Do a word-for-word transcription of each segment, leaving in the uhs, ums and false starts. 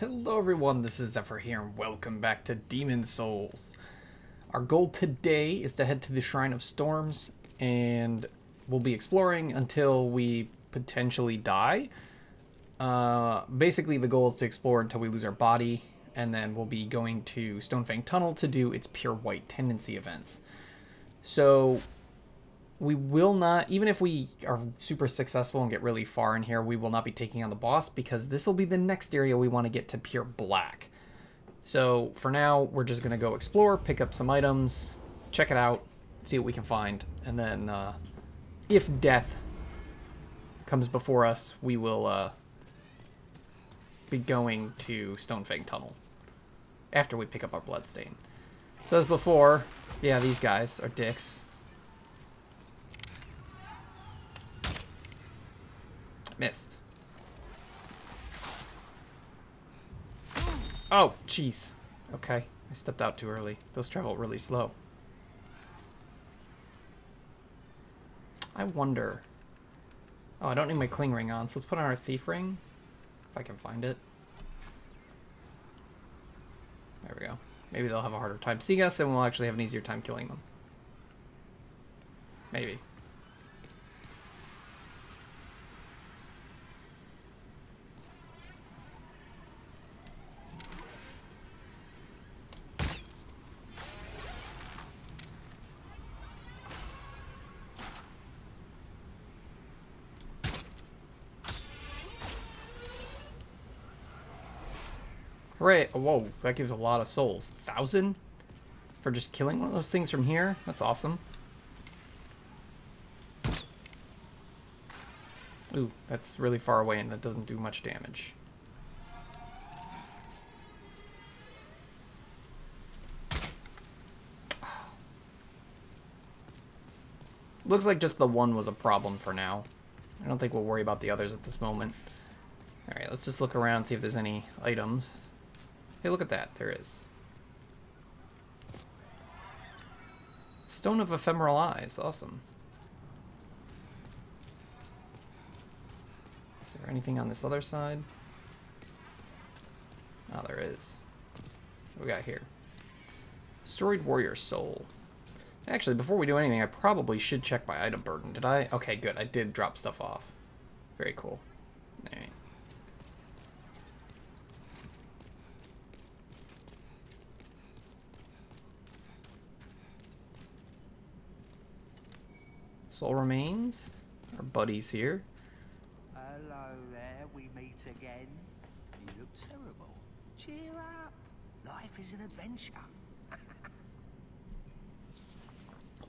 Hello everyone, this is Zephyr here and welcome back to Demon's Souls. Our goal today is to head to the Shrine of Storms and we'll be exploring until we potentially die. Uh, basically the goal is to explore until we lose our body, and then we'll be going to Stonefang Tunnel to do its Pure White Tendency events. So we will not, even if we are super successful and get really far in here, we will not be taking on the boss because this will be the next area we want to get to Pure Black. So for now, we're just going to go explore, pick up some items, check it out, see what we can find. And then uh, if death comes before us, we will uh, be going to Stonefang Tunnel after we pick up our bloodstain. So as before, yeah, these guys are dicks. Missed. Oh, jeez. Okay, I stepped out too early. Those travel really slow. I wonder. Oh, I don't need my cling ring on, so let's put on our thief ring. If I can find it. There we go. Maybe they'll have a harder time seeing us, and we'll actually have an easier time killing them. Maybe. Hooray! Whoa, that gives a lot of souls. Thousand? For just killing one of those things from here? That's awesome. Ooh, that's really far away and that doesn't do much damage. Looks like just the one was a problem for now. I don't think we'll worry about the others at this moment. Alright, let's just look around and see if there's any items. Hey, look at that. There is. Stone of Ephemeral Eyes. Awesome. Is there anything on this other side? Oh, there is. What do we got here? Astroid Warrior Soul. Actually, before we do anything, I probably should check my item burden. Did I? Okay, good. I did drop stuff off. Very cool. Alright. All Remains, our buddies here. Hello there, we meet again. You look terrible. Cheer up. Life is an adventure.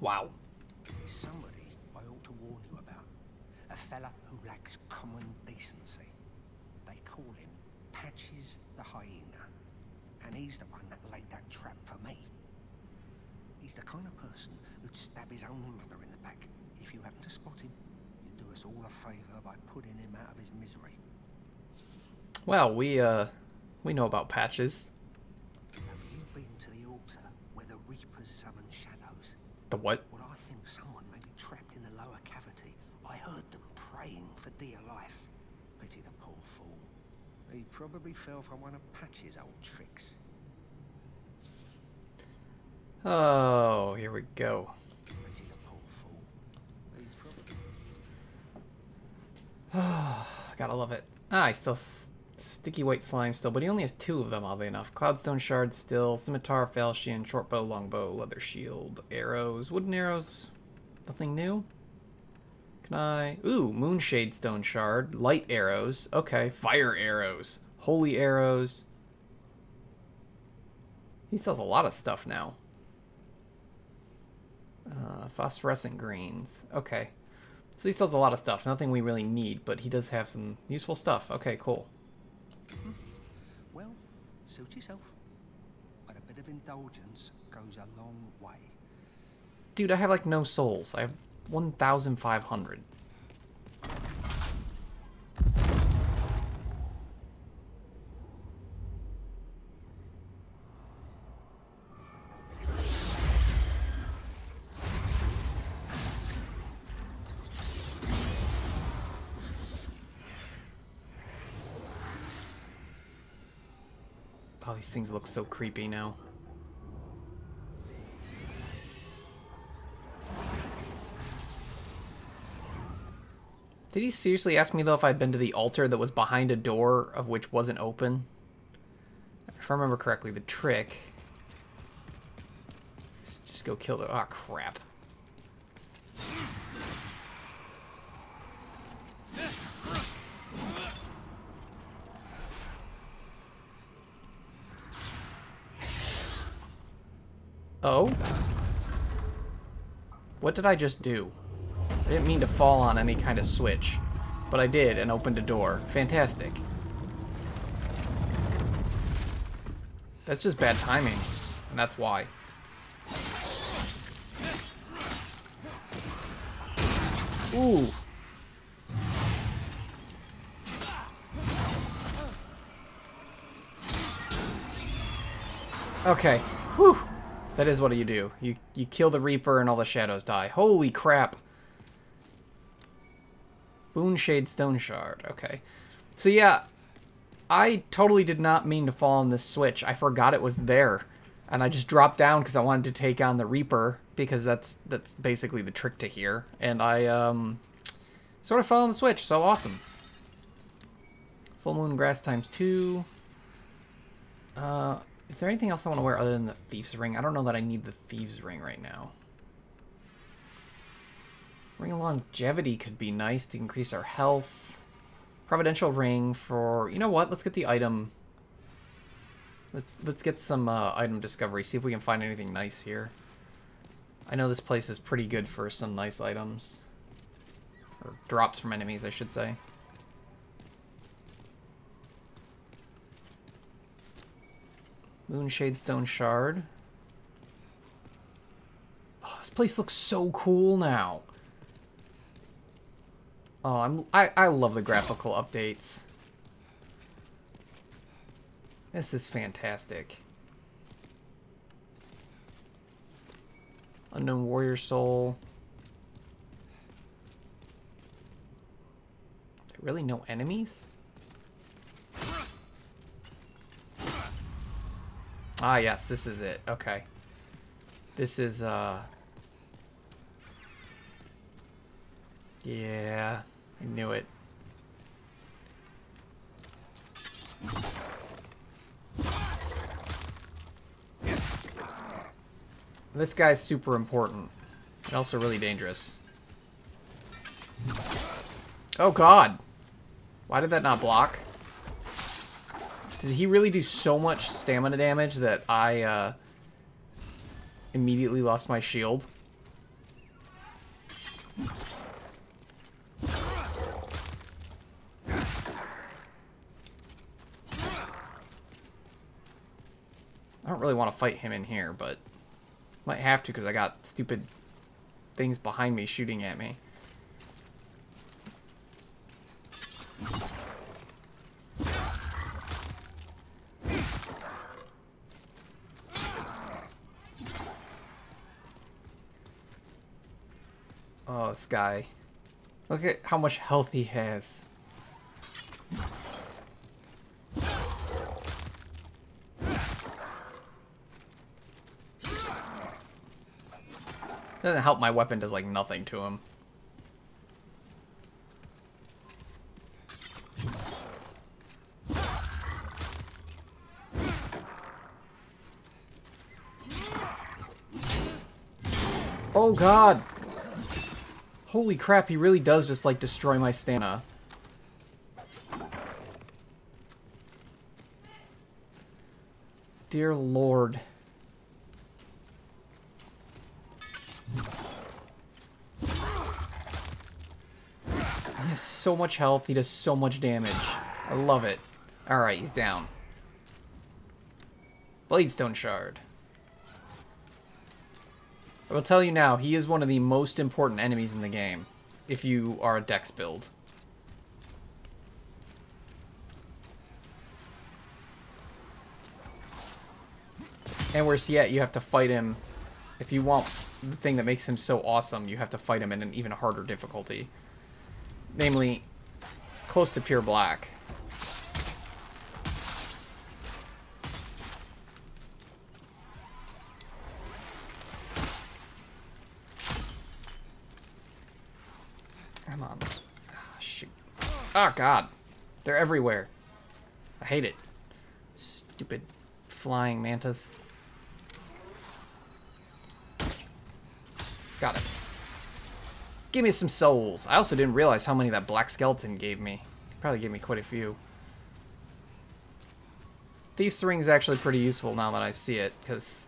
Wow. There's somebody I ought to warn you about. A fella who lacks common decency. They call him Patches the Hyena. And he's the one that laid that trap for me. He's the kind of person who'd stab his own mother in the back. If you happen to spot him, you do us all a favor by putting him out of his misery. Well, we, uh, we know about Patches. Have you been to the altar where the Reapers summon shadows? The what? Well, I think someone may be trapped in the lower cavity. I heard them praying for dear life. Pity the poor fool. He probably fell for one of Patches' old tricks. Oh, here we go. Gotta love it. Ah, he's still s sticky white slime still, but he only has two of them, oddly enough. Cloudstone shard still, scimitar, falchion, shortbow, longbow, leather shield, arrows, wooden arrows. Nothing new. Can I? Ooh, moonshade stone shard, light arrows. Okay, fire arrows, holy arrows. He sells a lot of stuff now. Uh, phosphorescent greens. Okay. So he sells a lot of stuff, nothing we really need, but he does have some useful stuff. Okay, cool. Well, suit yourself. But a bit of indulgence goes a long way. Dude, I have like no souls. I have one thousand five hundred. Oh, these things look so creepy now. Did he seriously ask me, though, if I'd been to the altar that was behind a door of which wasn't open? If I remember correctly, the trick... is just go kill the... Aw, crap. Oh? What did I just do? I didn't mean to fall on any kind of switch, but I did and opened a door. Fantastic. That's just bad timing, and that's why. Ooh. Okay. Whew. That is what you do. You, you kill the Reaper and all the shadows die. Holy crap. Moonshade Stone Shard. Okay. So yeah, I totally did not mean to fall on this switch. I forgot it was there. And I just dropped down because I wanted to take on the Reaper, because that's that's basically the trick to here. And I um, sort of fell on the switch, so awesome. Full Moon Grass times two. Uh, is there anything else I want to wear other than the Thief's Ring? I don't know that I need the Thief's Ring right now. Ring of Longevity could be nice to increase our health. Providential Ring for... You know what? Let's get the item... Let's let's get some uh, item discovery, see if we can find anything nice here. I know this place is pretty good for some nice items. Or drops from enemies, I should say. Moonshade Stone Shard. Oh, this place looks so cool now. Oh, I'm, I, I love the graphical updates. This is fantastic. Unknown Warrior Soul. There really no enemies? Ah, yes, this is it. Okay. This is, uh... yeah, I knew it. This guy's super important and also really dangerous. Oh god! Why did that not block? Did he really do so much stamina damage that I uh, immediately lost my shield? I don't really want to fight him in here, but... might have to because I got stupid things behind me shooting at me. Oh, this guy. Look at how much health he has. Doesn't help my weapon does like nothing to him. Oh god! Holy crap, he really does just like destroy my stamina. Dear Lord. So much health, he does so much damage. I love it. Alright, he's down. Bladestone Shard. I will tell you now, he is one of the most important enemies in the game, if you are a Dex build. And worse yet, you have to fight him. If you want the thing that makes him so awesome, you have to fight him in an even harder difficulty. Namely, close to pure black. Come on. Ah, shoot. Oh, God. They're everywhere. I hate it. Stupid flying mantis. Got it. Give me some souls. I also didn't realize how many that black skeleton gave me. Probably gave me quite a few. Thief's Ring is actually pretty useful now that I see it, because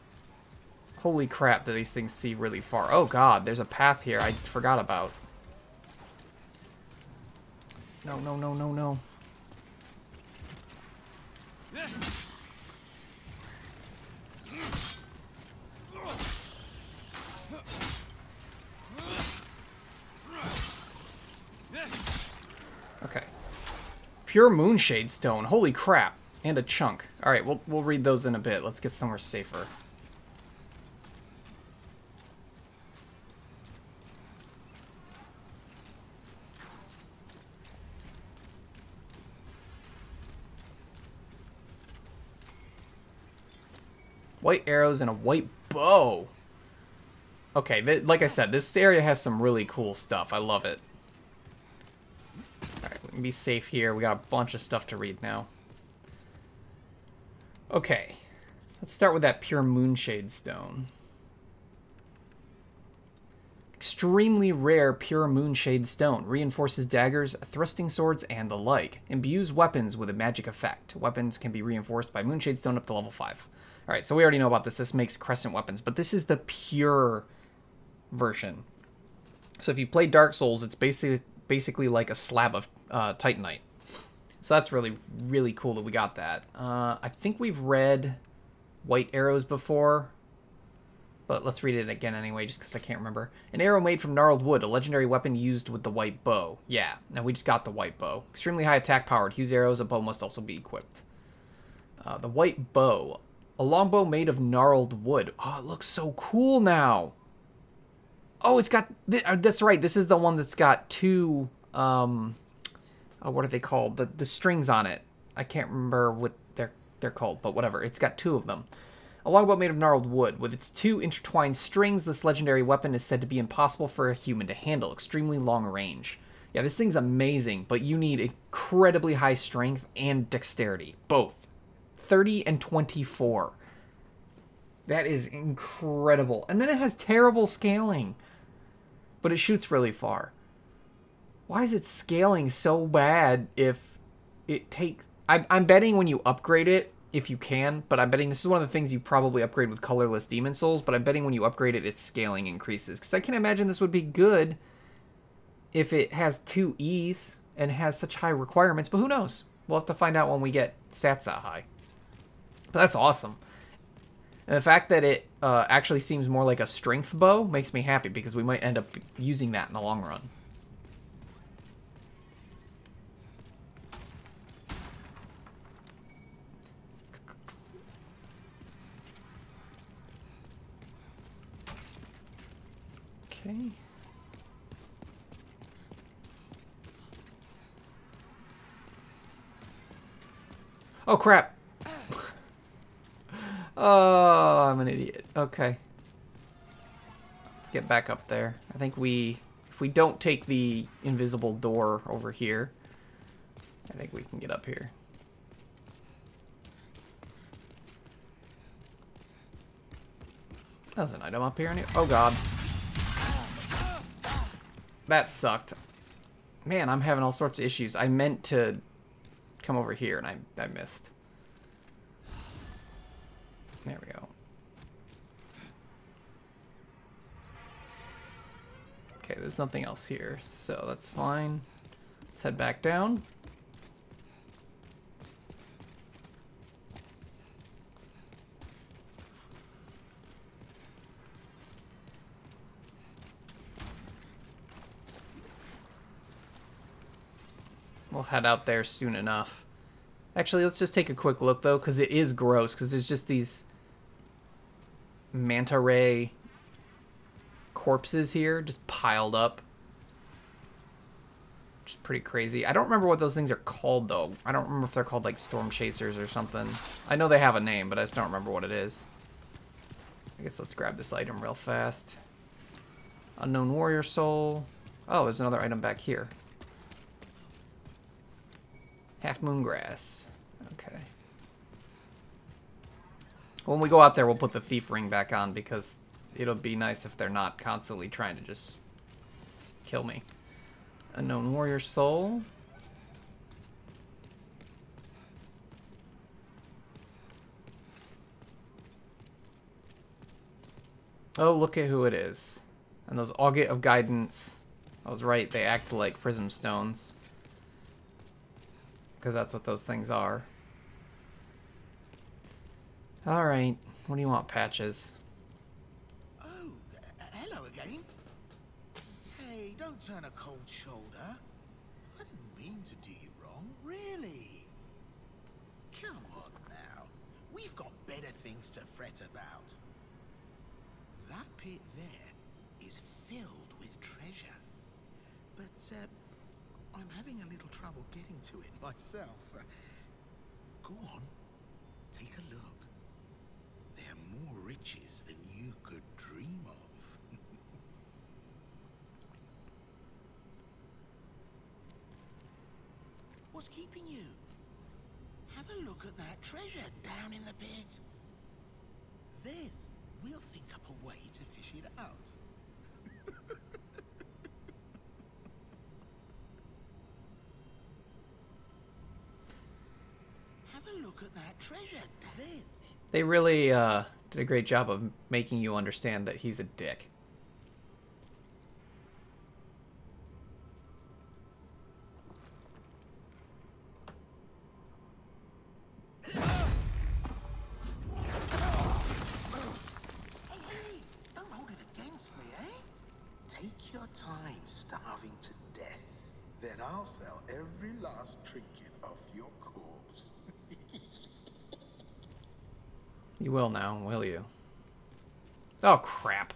holy crap do these things see really far. Oh God, there's a path here I forgot about. No, no, no, no, no. Okay. Pure Moonshade Stone. Holy crap. And a chunk. Alright, we'll, we'll read those in a bit. Let's get somewhere safer. White arrows and a white bow. Okay, th like I said, this area has some really cool stuff. I love it. Alright, we can be safe here. We got a bunch of stuff to read now. Okay, let's start with that Pure Moonshade Stone. Extremely rare Pure Moonshade Stone. Reinforces daggers, thrusting swords, and the like. Imbues weapons with a magic effect. Weapons can be reinforced by Moonshade Stone up to level five. Alright, so we already know about this. This makes crescent weapons, but this is the pure version. So if you play Dark Souls, it's basically, basically like a slab of uh, Titanite. So that's really, really cool that we got that. Uh, I think we've read White Arrows before, but let's read it again anyway, just because I can't remember. An arrow made from gnarled wood, a legendary weapon used with the White Bow. Yeah, now we just got the White Bow. Extremely high attack powered. Huge arrows, a bow must also be equipped. Uh, the White Bow. A longbow made of gnarled wood. Oh, it looks so cool now. Oh, it's got... Th that's right, this is the one that's got two... Um, Uh, what are they called? The the strings on it. I can't remember what they're they're called, but whatever. It's got two of them. A longbow made of gnarled wood. With its two intertwined strings, this legendary weapon is said to be impossible for a human to handle. Extremely long range. Yeah, this thing's amazing, but you need incredibly high strength and dexterity. Both. thirty and twenty-four. That is incredible. And then it has terrible scaling. But it shoots really far. Why is it scaling so bad if it takes... I, I'm betting when you upgrade it, if you can, but I'm betting this is one of the things you probably upgrade with colorless Demon Souls, but I'm betting when you upgrade it, its scaling increases. Because I can imagine this would be good if it has two E's and has such high requirements, but who knows? We'll have to find out when we get stats that high. But that's awesome. And the fact that it uh, actually seems more like a strength bow makes me happy, because we might end up using that in the long run. Okay. Oh crap! Oh, I'm an idiot. Okay. Let's get back up there. I think we, if we don't take the invisible door over here, I think we can get up here. There's an item up here. Oh god. That sucked. Man, I'm having all sorts of issues. I meant to come over here, and I, I missed. There we go. Okay, there's nothing else here, so that's fine. Let's head back down. We'll head out there soon enough. Actually, let's just take a quick look, though, because it is gross, because there's just these manta ray corpses here just piled up. Which is pretty crazy. I don't remember what those things are called, though. I don't remember if they're called, like, storm chasers or something. I know they have a name, but I just don't remember what it is. I guess let's grab this item real fast. Unknown Warrior Soul. Oh, there's another item back here. Half Moon Grass. Okay. When we go out there, we'll put the Thief Ring back on because it'll be nice if they're not constantly trying to just kill me. Unknown Warrior Soul. Oh, look at who it is. And those Augate of Guidance. I was right, they act like prism stones. Because that's what those things are. Alright, what do you want, Patches? Oh, uh, hello again. Hey, don't turn a cold shoulder. I didn't mean to do you wrong, really. Come on now. We've got better things to fret about. That pit there is filled with treasure, but uh, I'm having a little trouble getting to it myself. Uh, go on, take a look. There are more riches than you could dream of. What's keeping you? Have a look at that treasure down in the pit. Then we'll think up a way to fish it out. Have a look at that treasure, David. They really uh, did a great job of making you understand that he's a dick. You will now, will you? Oh, crap.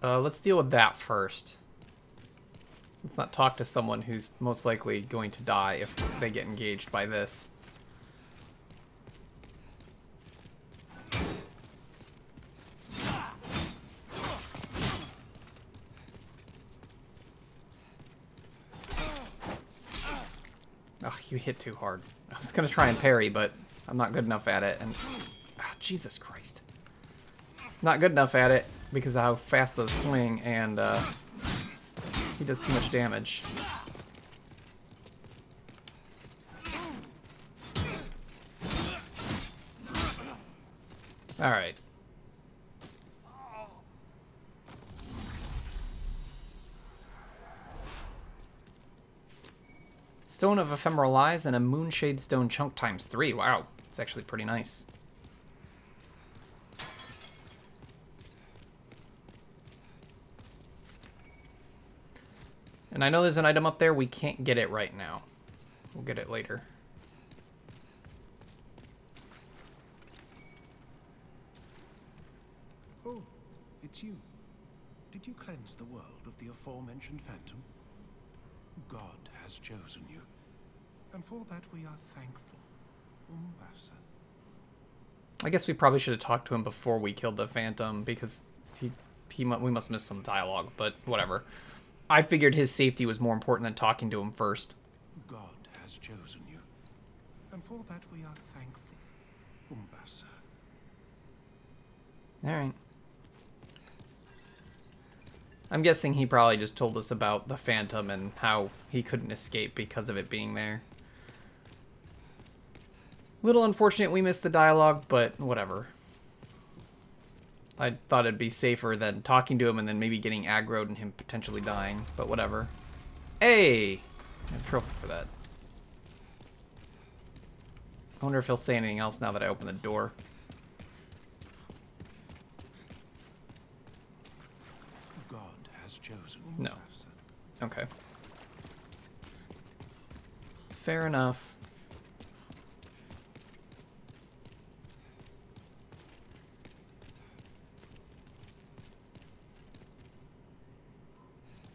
Uh, let's deal with that first. Let's not talk to someone who's most likely going to die if they get engaged by this. Oh, you hit too hard. I was going to try and parry, but I'm not good enough at it, and oh, Jesus Christ, not good enough at it because of how fast those swing, and uh, he does too much damage. All right. Stone of Ephemeral Eyes and a Moonshade Stone Chunk times three. Wow. It's actually pretty nice. And I know there's an item up there. We can't get it right now. We'll get it later. Oh, it's you. Did you cleanse the world of the aforementioned phantom? God has chosen you, and for that we are thankful. Umbasa. I guess we probably should have talked to him before we killed the phantom, because he, he we must miss some dialogue, but whatever. I figured his safety was more important than talking to him first. God has chosen you, and for that we are thankful. Umbasa. Alright. I'm guessing he probably just told us about the phantom and how he couldn't escape because of it being there. Little unfortunate we missed the dialogue, but whatever. I thought it'd be safer than talking to him and then maybe getting aggroed and him potentially dying, but whatever. Hey! I have a trophy for that. I wonder if he'll say anything else now that I open the door. No. Okay. Fair enough.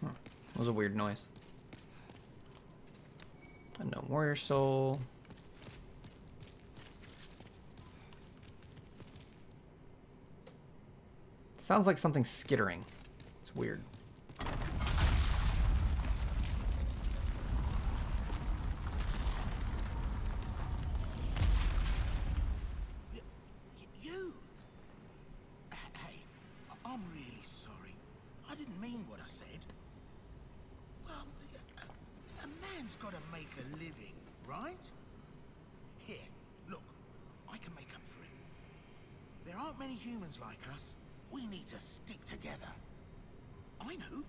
Huh. That was a weird noise. Unknown Warrior Soul. Sounds like something skittering. It's weird. I said. Well, a, a man's got to make a living, right? Here, look, I can make up for it. There aren't many humans like us. We need to stick together. I know.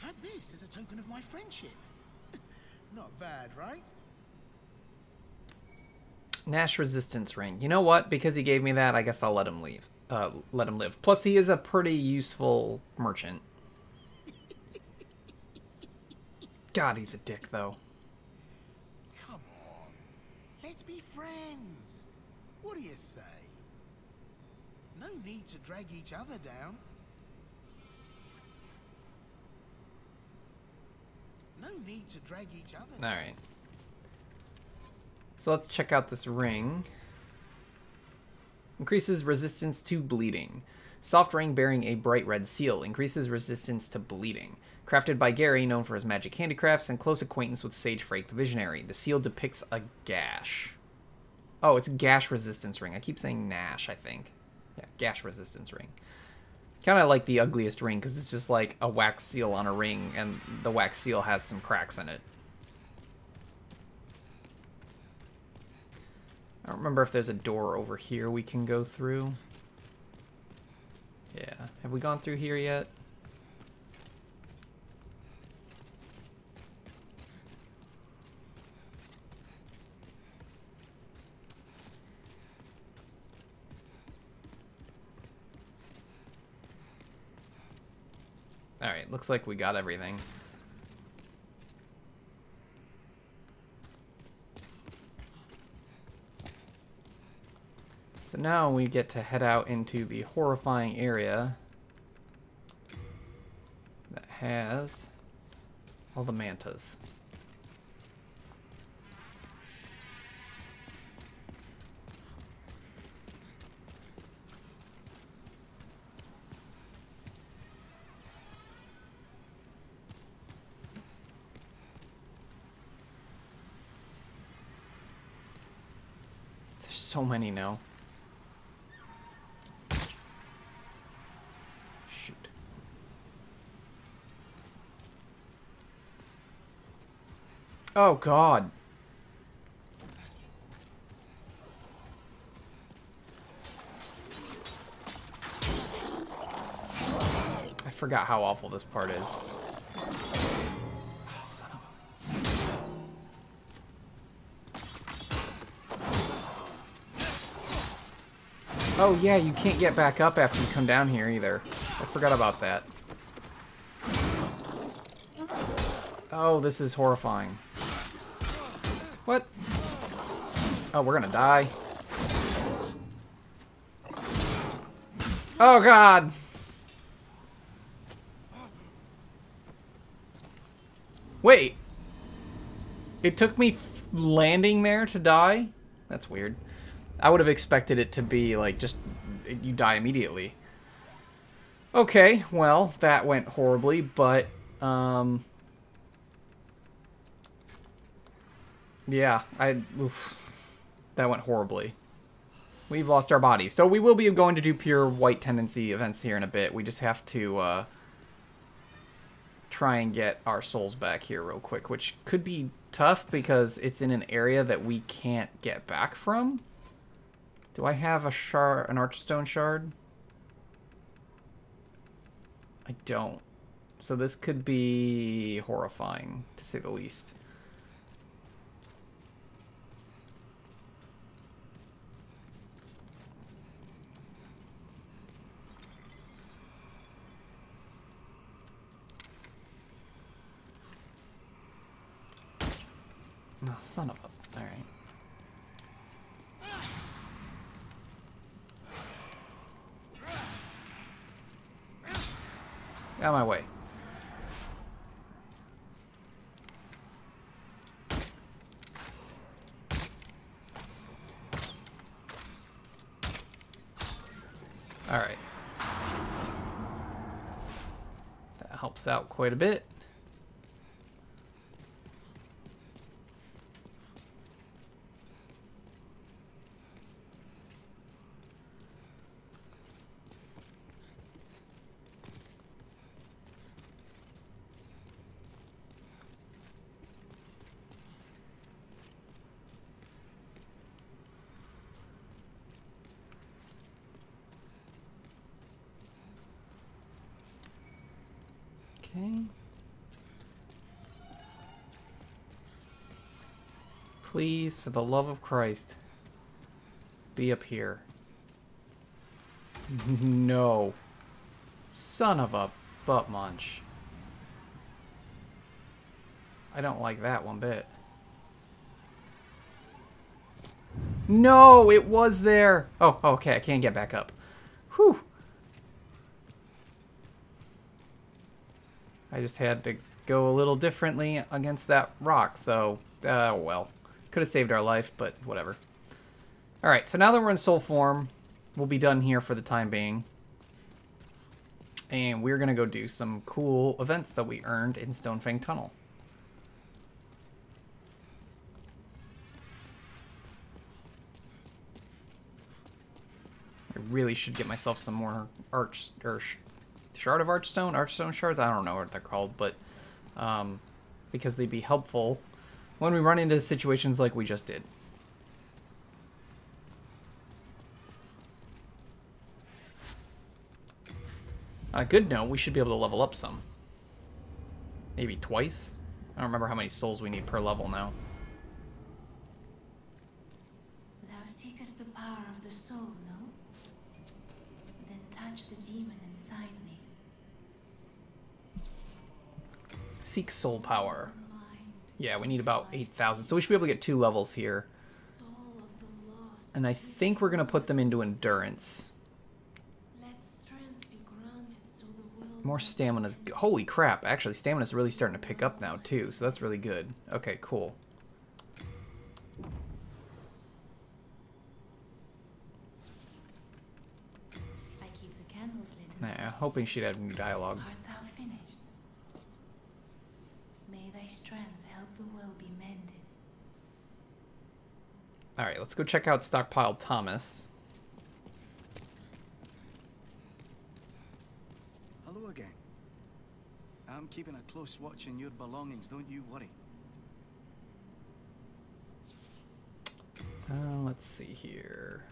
Have this as a token of my friendship. Not bad, right? Nash Resistance Ring. You know what? Because he gave me that, I guess I'll let him leave. Uh, let him live. Plus, he is a pretty useful merchant. God, he's a dick, though. Come on. Let's be friends. What do you say? No need to drag each other down. No need to drag each other down. All right. So let's check out this ring. Increases resistance to bleeding. Soft ring bearing a bright red seal. Increases resistance to bleeding. Crafted by Gary, known for his magic handicrafts and close acquaintance with Sage Freke the Visionary. The seal depicts a gash. Oh, it's gash resistance ring. I keep saying Nash, I think. Yeah, gash resistance ring. Kind of like the ugliest ring because it's just like a wax seal on a ring and the wax seal has some cracks in it. I don't remember if there's a door over here we can go through. Yeah. Have we gone through here yet? Alright, looks like we got everything. So now we get to head out into the horrifying area that has all the mantas. There's so many now. Oh, God. I forgot how awful this part is. Oh, son of a... Oh, yeah, you can't get back up after you come down here either. I forgot about that. Oh, this is horrifying. What? Oh, we're gonna die. Oh, God! Wait. It took me landing there to die? That's weird. I would have expected it to be, like, just... you die immediately. Okay, well, that went horribly, but, um... yeah, I oof, that went horribly. We've lost our body. So we will be going to do pure white tendency events here in a bit. We just have to uh, try and get our souls back here real quick, which could be tough because it's in an area that we can't get back from. Do I have a shard, an Archstone shard? I don't. So this could be horrifying, to say the least. Oh, son of a... Alright. Out of my way. Alright. That helps out quite a bit. Please, for the love of Christ, be up here. No. Son of a butt munch. I don't like that one bit. No, it was there. Oh, okay, I can't get back up. Whew. I just had to go a little differently against that rock, so, uh, well. Could have saved our life, but whatever. Alright, so now that we're in soul form, we'll be done here for the time being. And we're going to go do some cool events that we earned in Stonefang Tunnel. I really should get myself some more arch or Shard of Archstone, Archstone Shards, I don't know what they're called, but um, because they'd be helpful when we run into situations like we just did. On a good note, we should be able to level up some. Maybe twice? I don't remember how many souls we need per level now. Thou seekest the power of the soul, no? Then touch the demon inside me. Seek soul power. Yeah, we need about eight thousand. So we should be able to get two levels here. And I think we're going to put them into endurance. More stamina's... Holy crap, actually, stamina's really starting to pick up now, too. So that's really good. Okay, cool. Nah, I'm hoping she'd have new dialogue. Alright, let's go check out Stockpile Thomas. Hello again. I'm keeping a close watch on your belongings, don't you worry. Uh, let's see here.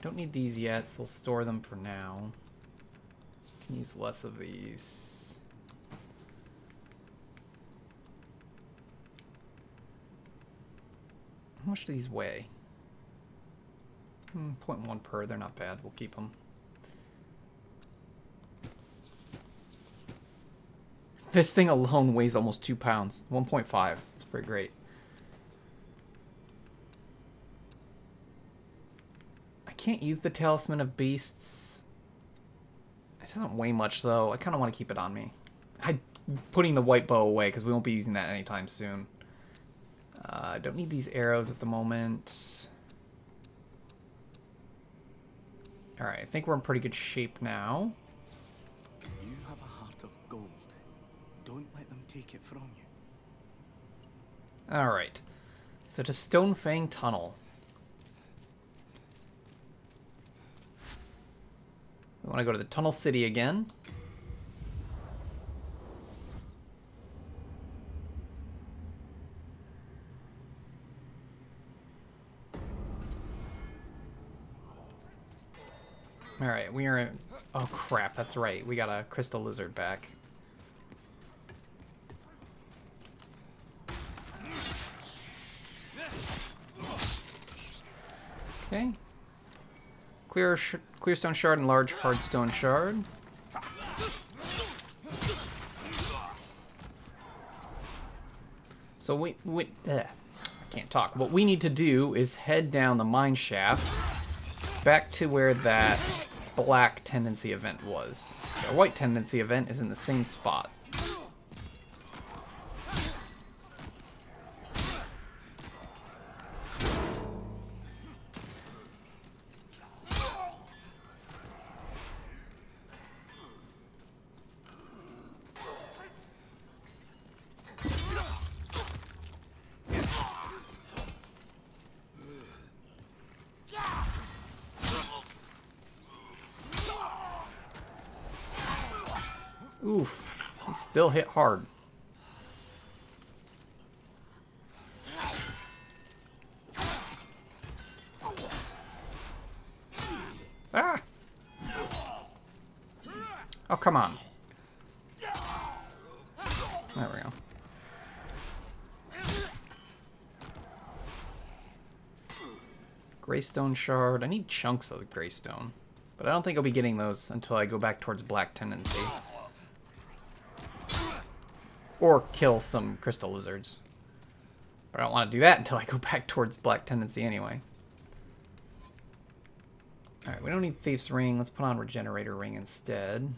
Don't need these yet, so we'll store them for now. Can use less of these. How much do these weigh? Hmm, zero point one per, they're not bad, we'll keep them. This thing alone weighs almost two pounds, one point five, it's pretty great. I can't use the Talisman of Beasts. It doesn't weigh much though, I kind of want to keep it on me. I'm putting the white bow away because we won't be using that anytime soon. I uh, don't need these arrows at the moment. Alright, I think we're in pretty good shape now. You have a heart of gold. Don't let them take it from you. Alright. So to Stonefang Tunnel. We want to go to the Tunnel City again. Alright, we are in... Oh crap, that's right. We got a Crystal Lizard back. Okay. Clear, sh clear Stone Shard and Large Hard Stone Shard. So we... we ugh, I can't talk. What we need to do is head down the mine shaft back to where that... black tendency event was. The white tendency event is in the same spot. Oof, he still hit hard. Ah! Oh, come on. There we go. Greystone Shard. I need chunks of the Greystone, but I don't think I'll be getting those until I go back towards Black Tendency. Or kill some Crystal Lizards. But I don't want to do that until I go back towards Black Tendency anyway. Alright, we don't need Thief's Ring. Let's put on Regenerator Ring instead.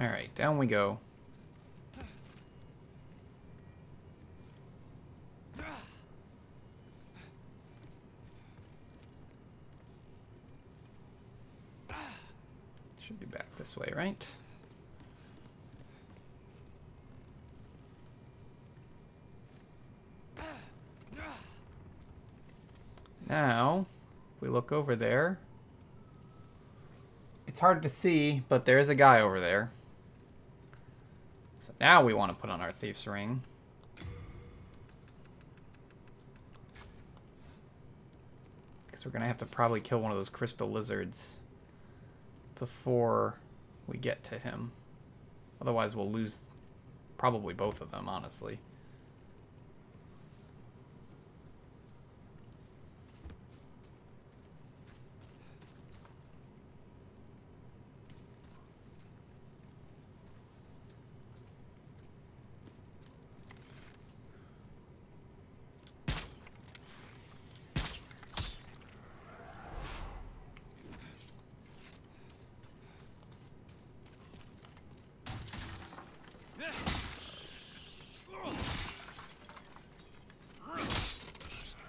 Alright, down we go. Should be back this way, right? Now, if we look over there, it's hard to see, but there is a guy over there. So now we want to put on our Thief's Ring. Because we're going to have to probably kill one of those Crystal Lizards before we get to him. Otherwise we'll lose probably both of them, honestly.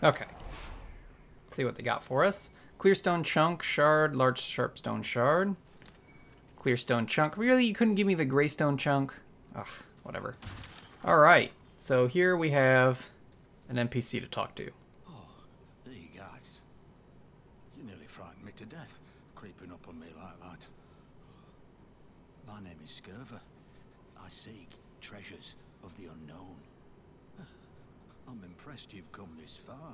Okay, let's see what they got for us. Clearstone Chunk, Shard, Large Sharp Stone Shard. Clearstone Chunk. Really, you couldn't give me the Greystone Chunk? Ugh, whatever. Alright, so here we have an N P C to talk to. Oh, there you guys. You nearly frightened me to death, creeping up on me like that. My name is Scirvir. I seek treasures of the unknown. I'm impressed you've come this far.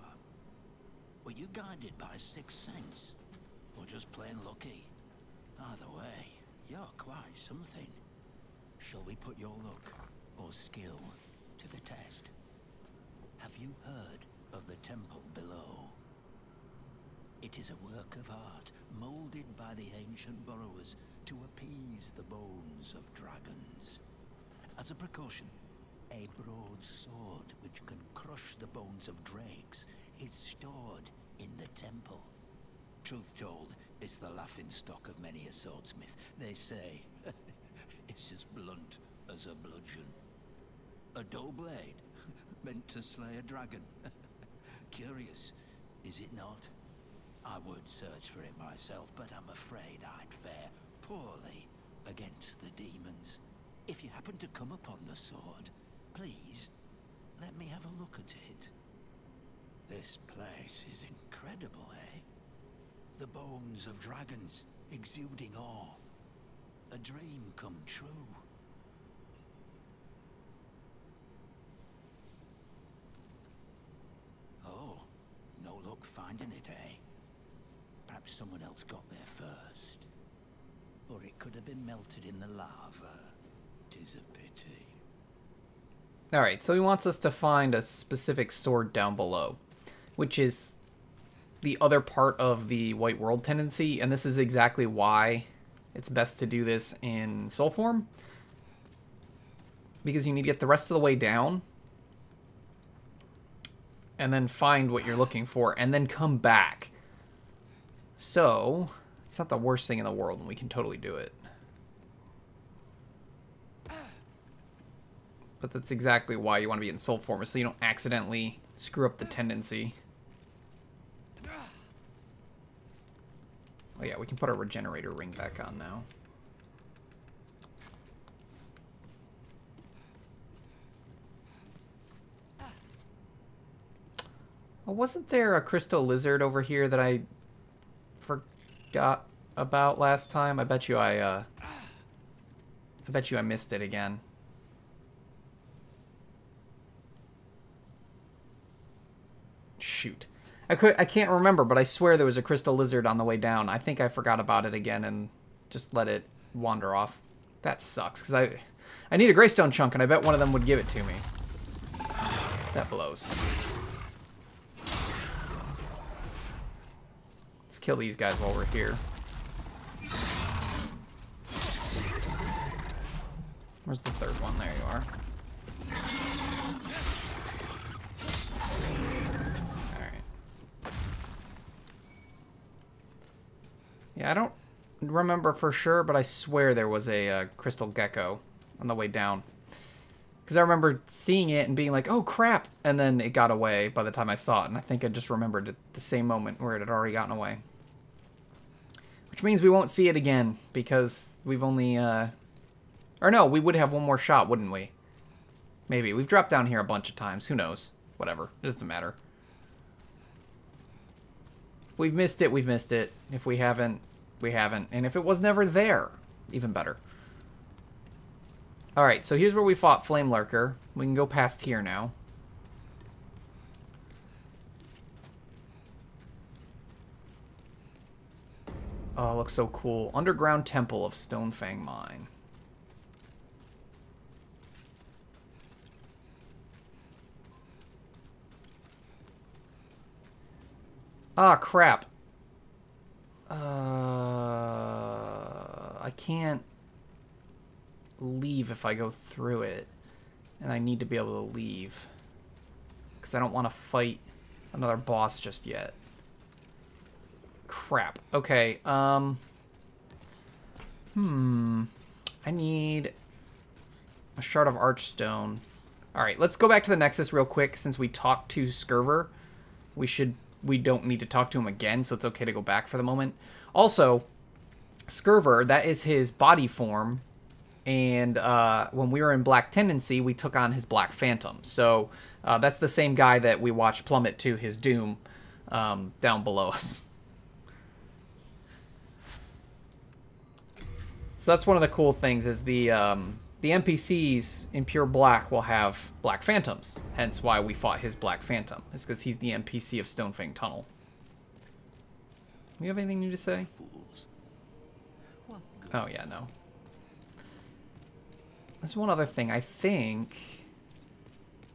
Were you guided by a sixth sense? Or just plain lucky? Either way, you're quite something. Shall we put your luck or skill to the test? Have you heard of the temple below? It is a work of art molded by the ancient burrowers to appease the bones of dragons. As a precaution, a broad sword which can crush the bones of drakes is stored in the temple. Truth told, it's the laughingstock of many a swordsmith. They say it's as blunt as a bludgeon. A dull blade meant to slay a dragon. Curious, is it not? I would search for it myself, but I'm afraid I'd fare poorly against the demons. If you happen to come upon the sword, please, let me have a look at it. This place is incredible, eh? The bones of dragons exuding awe. A dream come true. Oh, no luck finding it, eh? Perhaps someone else got there first. Or it could have been melted in the lava. 'Tis a pity. Alright, so he wants us to find a specific sword down below, which is the other part of the White World Tendency, and this is exactly why it's best to do this in soul form, because you need to get the rest of the way down, and then find what you're looking for, and then come back. So, it's not the worst thing in the world, and we can totally do it. But that's exactly why you want to be in soul form, so you don't accidentally screw up the tendency. Oh yeah, we can put our regenerator ring back on now. Oh, wasn't there a crystal lizard over here that I forgot about last time? I bet you I, uh... I bet you I missed it again. Shoot. I could I can't remember, but I swear there was a crystal lizard on the way down. I think I forgot about it again and just let it wander off. That sucks, because I I need a Greystone chunk, and I bet one of them would give it to me. That blows. Let's kill these guys while we're here. Where's the third one? There you are. Alright. Yeah, I don't remember for sure, but I swear there was a uh, crystal gecko on the way down. Because I remember seeing it and being like, oh crap! And then it got away by the time I saw it, and I think I just remembered it the same moment where it had already gotten away. Which means we won't see it again, because we've only... Uh, Or no, we would have one more shot, wouldn't we? Maybe. We've dropped down here a bunch of times. Who knows? Whatever. It doesn't matter. If we've missed it, we've missed it. If we haven't, we haven't. And if it was never there, even better. Alright, so here's where we fought Flame Lurker. We can go past here now. Oh, it looks so cool. Underground Temple of Stonefang Mine. Ah, crap. Uh, I can't leave if I go through it. And I need to be able to leave. Because I don't want to fight another boss just yet. Crap. Okay, um... Hmm. I need a Shard of Archstone. Alright, let's go back to the Nexus real quick. Since we talked to Scirvir, we should... We don't need to talk to him again, so it's okay to go back for the moment. Also, Scirvir, that is his body form. And uh, when we were in Black Tendency, we took on his Black Phantom. So uh, that's the same guy that we watched plummet to his doom um, down below us. So that's one of the cool things is the, um, the N P Cs in Pure Black will have Black Phantoms. Hence why we fought his Black Phantom. It's because he's the N P C of Stonefang Tunnel. Do you have anything new to say? Oh, yeah, no. There's one other thing. I think...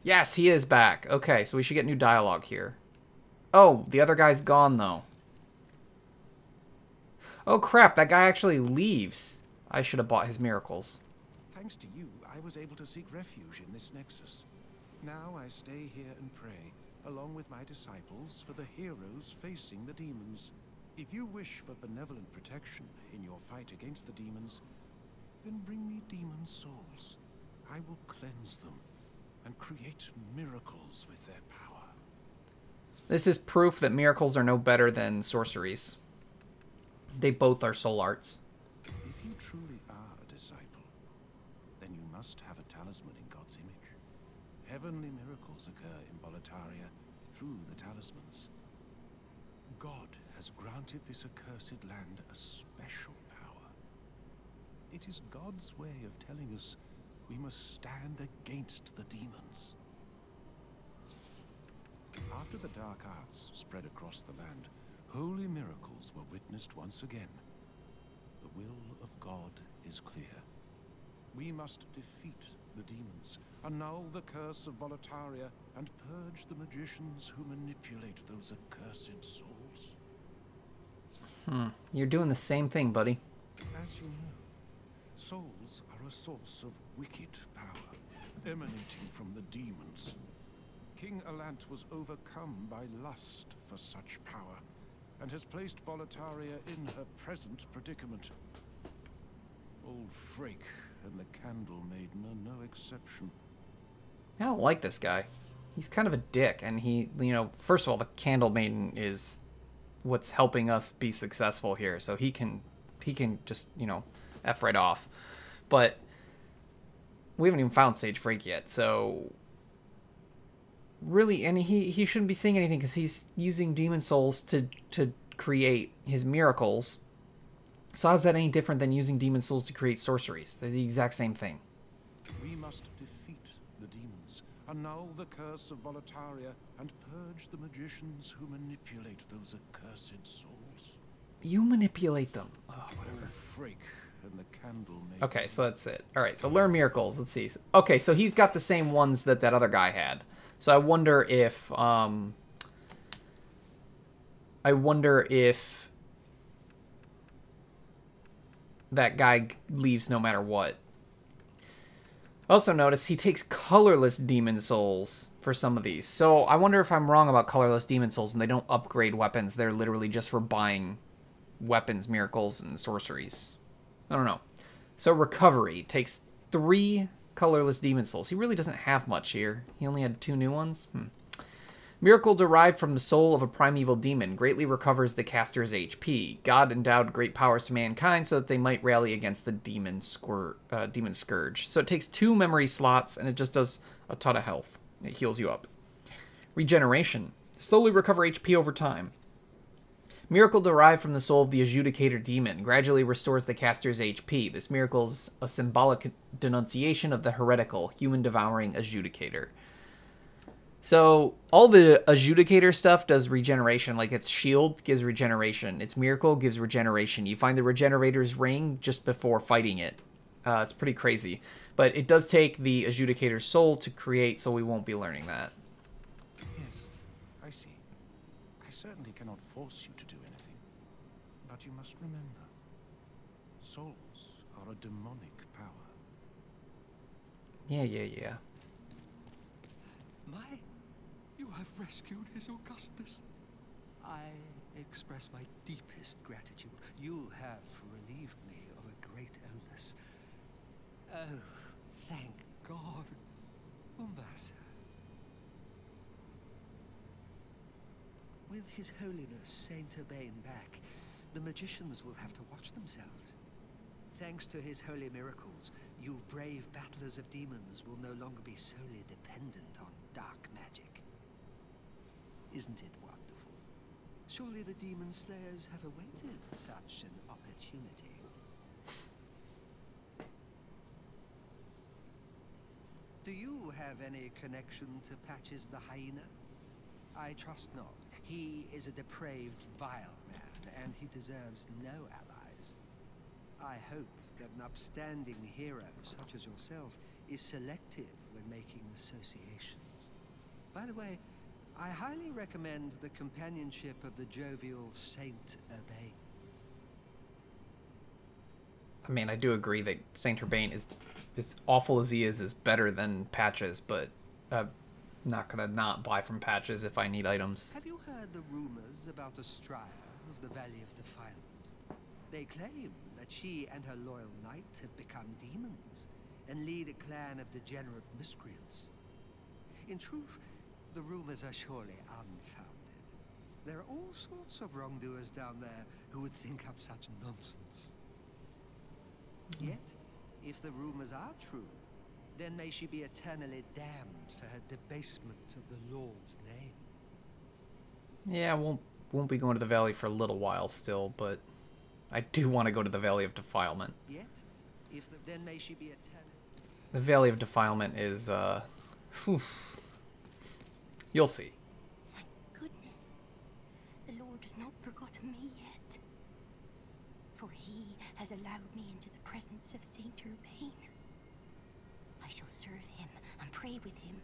Yes, he is back. Okay, so we should get new dialogue here. Oh, the other guy's gone, though. Oh, crap. That guy actually leaves. I should have bought his miracles. Thanks to you, I was able to seek refuge in this nexus. Now I stay here and pray, along with my disciples, for the heroes facing the demons. If you wish for benevolent protection in your fight against the demons, then bring me demon souls. I will cleanse them and create miracles with their power. This is proof that miracles are no better than sorceries. They both are soul arts. If you truly are a disciple, then you must have a talisman in God's image. Heavenly miracles occur in Boletaria through the talismans. God has granted this accursed land a special power. It is God's way of telling us we must stand against the demons. After the dark arts spread across the land, holy miracles were witnessed once again. The will of God is clear. We must defeat the demons, annul the curse of Boletaria, and purge the magicians who manipulate those accursed souls. Hmm. You're doing the same thing, buddy. As you know, souls are a source of wicked power, emanating from the demons. King Alant was overcome by lust for such power, and has placed Boletaria in her present predicament. Old Freke and the Candle Maiden are no exception. I don't like this guy. He's kind of a dick, and he, you know, first of all, the Candle Maiden is what's helping us be successful here, so he can, he can just, you know... F right off. But we haven't even found Sage Freke yet, so really, and he he shouldn't be seeing anything because he's using demon souls to to create his miracles. So how's that any different than using demon souls to create sorceries? They're the exact same thing. We must defeat the demons, annul the curse of Boletaria, and purge the magicians who manipulate those accursed souls. You manipulate them. Oh, whatever. Oh, Freke and the candle maker. Okay, so that's it. All right, so learn miracles. Let's see. Okay, so he's got the same ones that that other guy had. So I wonder if um I wonder if that guy leaves no matter what. Also notice he takes colorless demon souls for some of these. So I wonder if I'm wrong about colorless demon souls and they don't upgrade weapons. They're literally just for buying weapons, miracles, and sorceries. I don't know. So recovery takes three colorless demon souls. He really doesn't have much here. He only had two new ones. Hmm. Miracle derived from the soul of a primeval demon greatly recovers the caster's H P. God endowed great powers to mankind so that they might rally against the demon, squir uh, demon scourge. So it takes two memory slots and it just does a ton of health. It heals you up. Regeneration. Slowly recover H P over time. Miracle derived from the soul of the Adjudicator demon gradually restores the caster's H P. This miracle is a symbolic denunciation of the heretical, human-devouring Adjudicator. So, all the Adjudicator stuff does regeneration. Like, its shield gives regeneration. Its miracle gives regeneration. You find the Regenerator's ring just before fighting it. Uh, it's pretty crazy. But it does take the Adjudicator's soul to create, so we won't be learning that. Yes, I see. I certainly cannot force you to do anything. But you must remember, souls are a demonic power. Yeah, yeah, yeah. My, you have rescued his Augustness. I express my deepest gratitude. You have relieved me of a great illness. Oh, thank God, Umbasa. With His Holiness Saint Urbain back, the magicians will have to watch themselves. Thanks to his holy miracles, you brave battlers of demons will no longer be solely dependent on dark magic. Isn't it wonderful? Surely the demon slayers have awaited such an opportunity. Do you have any connection to Patches the Hyena? I trust not. He is a depraved, vile man, and he deserves no allies. I hope that an upstanding hero such as yourself is selective when making associations. By the way, I highly recommend the companionship of the jovial Saint Urbain. I mean, I do agree that Saint Urbain is, as awful as he is, is better than Patches, but I'm not gonna not buy from Patches if I need items. Have you heard the rumors about Ostrava of the Valley of Defilement? They claim that she and her loyal knight have become demons and lead a clan of degenerate miscreants. In truth, the rumors are surely unfounded. There are all sorts of wrongdoers down there who would think up such nonsense. Mm. Yet, if the rumors are true, then may she be eternally damned for her debasement of the Lord's name. Yeah, I won't, won't be going to the Valley for a little while still, but I do want to go to the Valley of Defilement. Yet, if the, then may she be eternally... The Valley of Defilement is, uh... whew. You'll see. Thank goodness. The Lord has not forgotten me yet. For he has allowed me into the presence of Saint Urbain. I shall serve him and pray with him,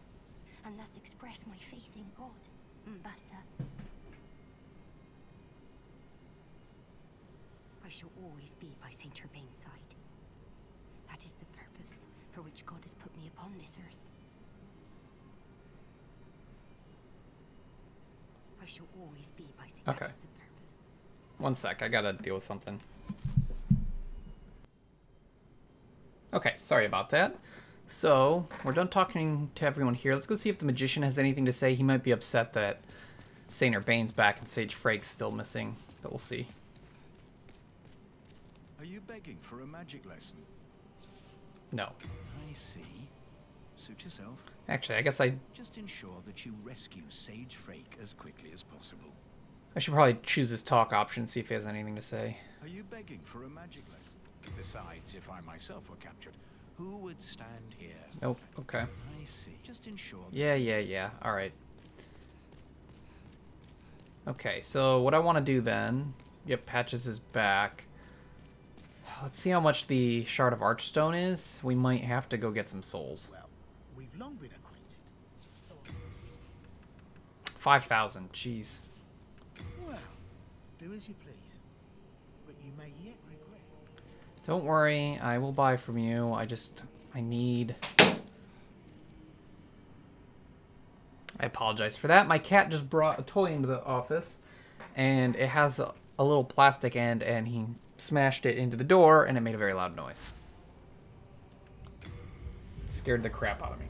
and thus express my faith in God, Mbasa. I shall always be by Saint Urbain's side. That is the purpose for which God has put me upon this earth. I shall always be by Saint Urbain's side. Okay. One sec, I gotta deal with something. Okay, sorry about that. So, we're done talking to everyone here. Let's go see if the magician has anything to say. He might be upset that Saint Urbain's back and Sage Freke's still missing, but we'll see. Are you begging for a magic lesson? No. I see. Suit yourself. Actually, I guess I... Just ensure that you rescue Sage Freke as quickly as possible. I should probably choose his talk option, see if he has anything to say. Are you begging for a magic lesson? Besides, if I myself were captured, who would stand here? Nope. Okay. I see. Just ensure. Yeah, yeah, yeah. All right. Okay. So what I want to do then? Yep. Patches is back. Let's see how much the Shard of Archstone is. We might have to go get some souls. Well, we've long been acquainted. five thousand, jeez. Well, do as you please, but you may yet regret. Don't worry, I will buy from you. I just, I need... I apologize for that. My cat just brought a toy into the office, and it has a, a little plastic end, and he smashed it into the door, and it made a very loud noise. It scared the crap out of me.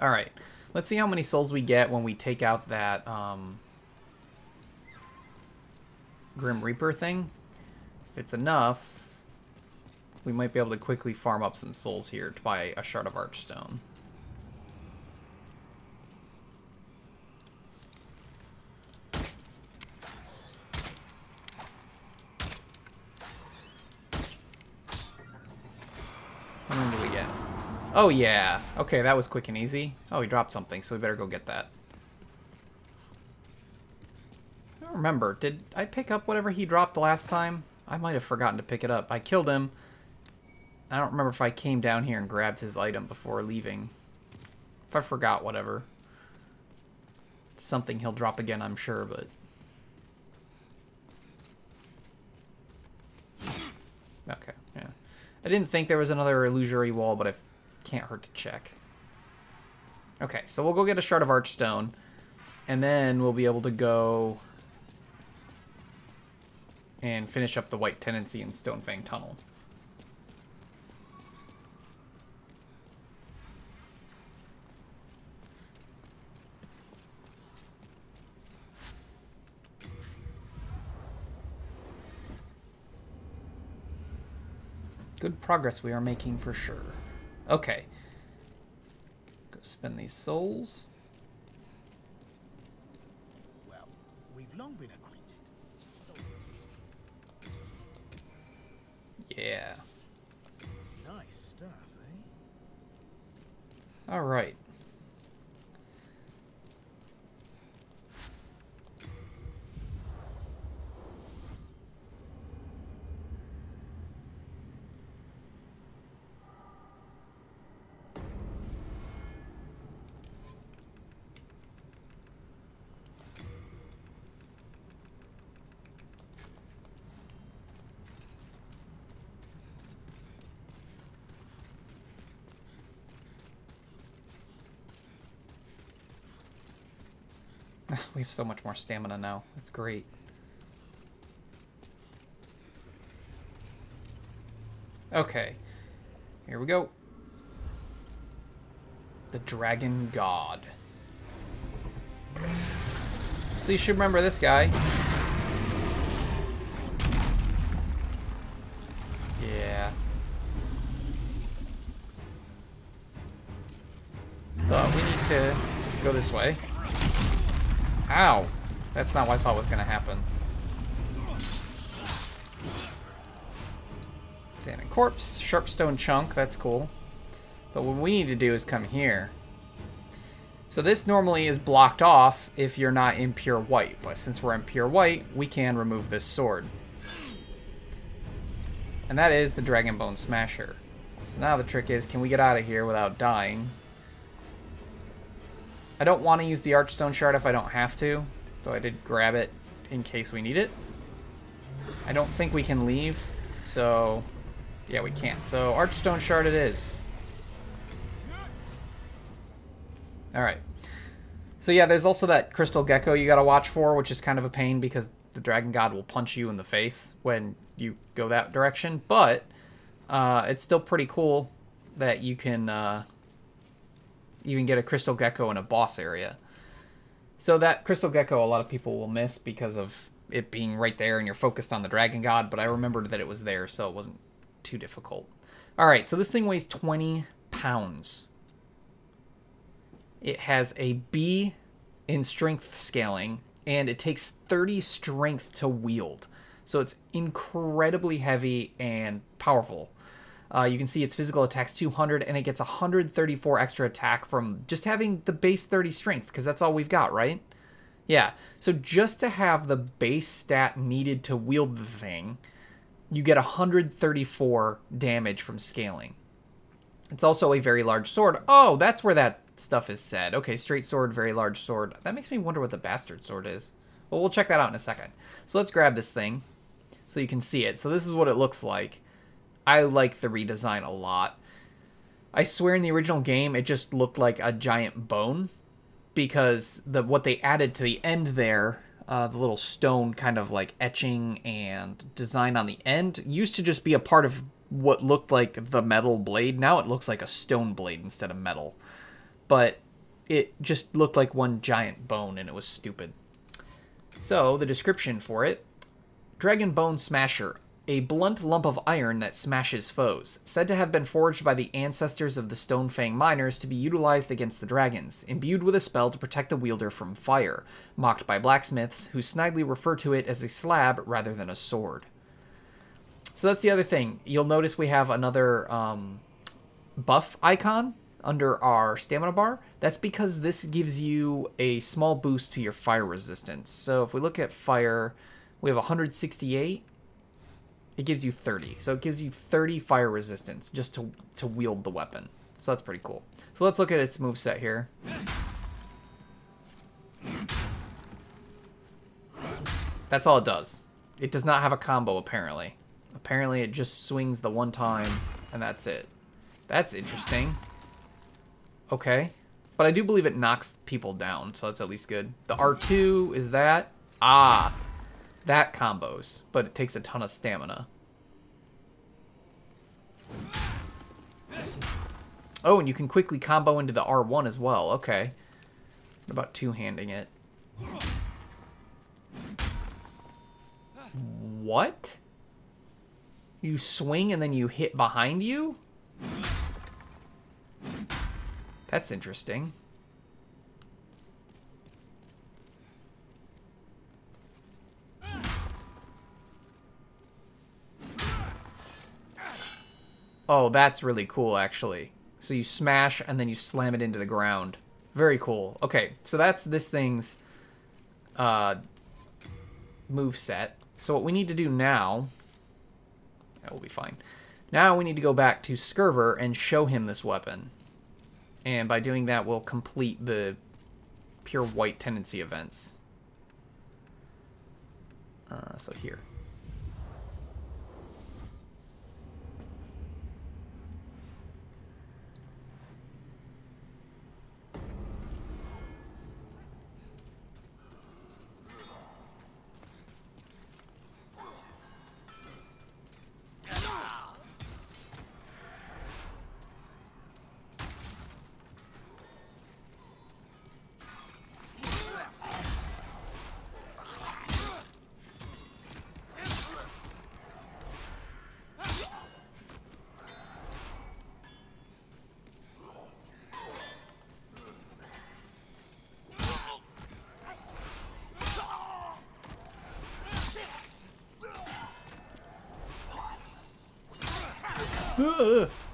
Alright, let's see how many souls we get when we take out that um, Grim Reaper thing. If it's enough... we might be able to quickly farm up some souls here to buy a Shard of Archstone. How many do we get? Oh yeah! Okay, that was quick and easy. Oh, he dropped something, so we better go get that. I don't remember. Did I pick up whatever he dropped last time? I might have forgotten to pick it up. I killed him. I don't remember if I came down here and grabbed his item before leaving. If I forgot, whatever. It's something he'll drop again, I'm sure, but... okay, yeah. I didn't think there was another illusory wall, but it can't hurt to check. Okay, so we'll go get a Shard of Archstone, and then we'll be able to go... and finish up the White Tendency in Stonefang Tunnel. Good progress we are making for sure. Okay. Go spend these souls. Well, we've long been acquainted. Yeah. Nice stuff, eh? All right. We have so much more stamina now. That's great. Okay. Here we go. The Dragon God. So you should remember this guy. Yeah. But we need to go this way. Ow! That's not what I thought was gonna happen. Standing corpse, sharp stone chunk, that's cool. But what we need to do is come here. So this normally is blocked off if you're not in pure white, but since we're in pure white, we can remove this sword. And that is the Dragonbone Smasher. So now the trick is, can we get out of here without dying? I don't want to use the Archstone Shard if I don't have to, though I did grab it in case we need it. I don't think we can leave, so yeah, we can't. So Archstone Shard it is. Alright. So yeah, there's also that Crystal Gecko you gotta watch for, which is kind of a pain because the Dragon God will punch you in the face when you go that direction, but uh, it's still pretty cool that you can... Uh, you can get a Crystal Gecko in a boss area. So that Crystal Gecko a lot of people will miss because of it being right there and you're focused on the Dragon God, but I remembered that it was there, so it wasn't too difficult. Alright, so this thing weighs twenty pounds. It has a B in strength scaling, and it takes thirty strength to wield. So it's incredibly heavy and powerful. Uh, you can see its physical attack's two hundred, and it gets one hundred thirty-four extra attack from just having the base thirty strength, because that's all we've got, right? Yeah, so just to have the base stat needed to wield the thing, you get one hundred thirty-four damage from scaling. It's also a very large sword. Oh, that's where that stuff is said. Okay, straight sword, very large sword. That makes me wonder what the bastard sword is. Well, we'll check that out in a second. So let's grab this thing so you can see it. So this is what it looks like. I like the redesign a lot. I swear in the original game, it just looked like a giant bone because the what they added to the end there, uh, the little stone kind of like etching and design on the end, used to just be a part of what looked like the metal blade. Now it looks like a stone blade instead of metal. But it just looked like one giant bone and it was stupid. So the description for it, Dragonbone Smasher. A blunt lump of iron that smashes foes, said to have been forged by the ancestors of the Stonefang miners to be utilized against the dragons, imbued with a spell to protect the wielder from fire, mocked by blacksmiths, who snidely refer to it as a slab rather than a sword. So that's the other thing. You'll notice we have another um, buff icon under our stamina bar. That's because this gives you a small boost to your fire resistance. So if we look at fire, we have one hundred sixty-eight. It gives you thirty. So it gives you thirty fire resistance just to, to wield the weapon. So that's pretty cool. So let's look at its moveset here. That's all it does. It does not have a combo, apparently. Apparently it just swings the one time, and that's it. That's interesting. Okay. But I do believe it knocks people down, so that's at least good. The R two is that. Ah! That combos, but it takes a ton of stamina. Oh, and you can quickly combo into the R one as well. Okay. What about two-handing it? What? You swing and then you hit behind you? That's interesting. Oh, that's really cool, actually. So you smash, and then you slam it into the ground. Very cool. Okay, so that's this thing's uh, moveset. So what we need to do now... That will be fine. Now we need to go back to Scirvir and show him this weapon. And by doing that, we'll complete the Pure White Tendency events. Uh, so here.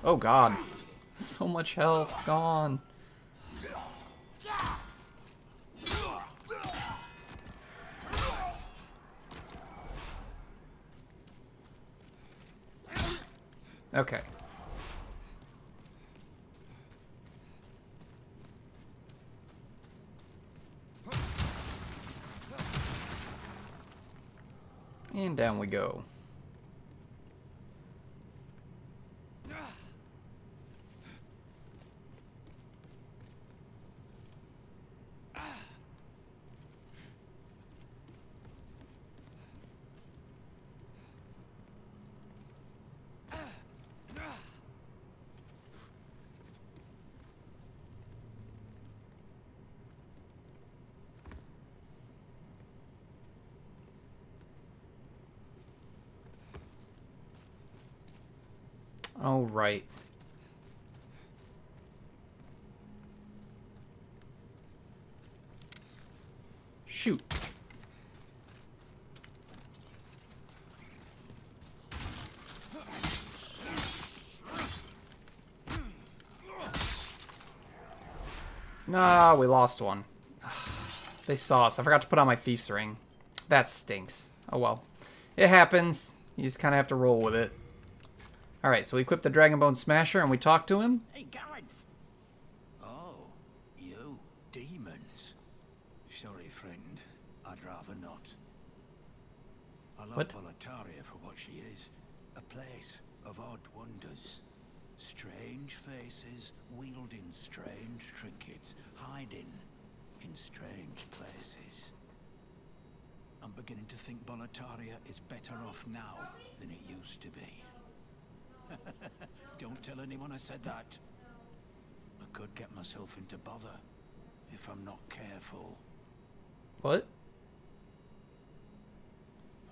Oh god, so much health gone. Okay. And down we go. All right. Shoot. Nah, we lost one. They saw us. I forgot to put on my Thief's Ring. That stinks. Oh well. It happens. You just kind of have to roll with it. Alright, so we equip the Dragonbone Smasher and we talk to him. Hey, guards! Oh, you demons. Sorry, friend. I'd rather not. I love what? Boletaria for what she is. A place of odd wonders. Strange faces, wielding strange trinkets, hiding in strange places. I'm beginning to think Boletaria is better off now than it used to be. Don't tell anyone I said that. I could get myself into bother if I'm not careful. What?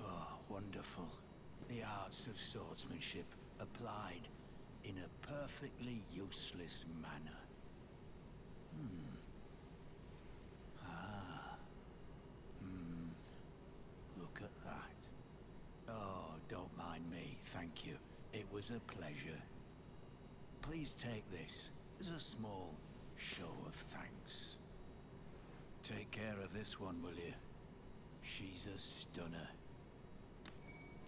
Oh, wonderful. The arts of swordsmanship applied in a perfectly useless manner. Hmm. Ah. Hmm. Look at that. Oh, don't mind me, thank you. It was a pleasure. Please take this as a small show of thanks. Take care of this one, will you? She's a stunner.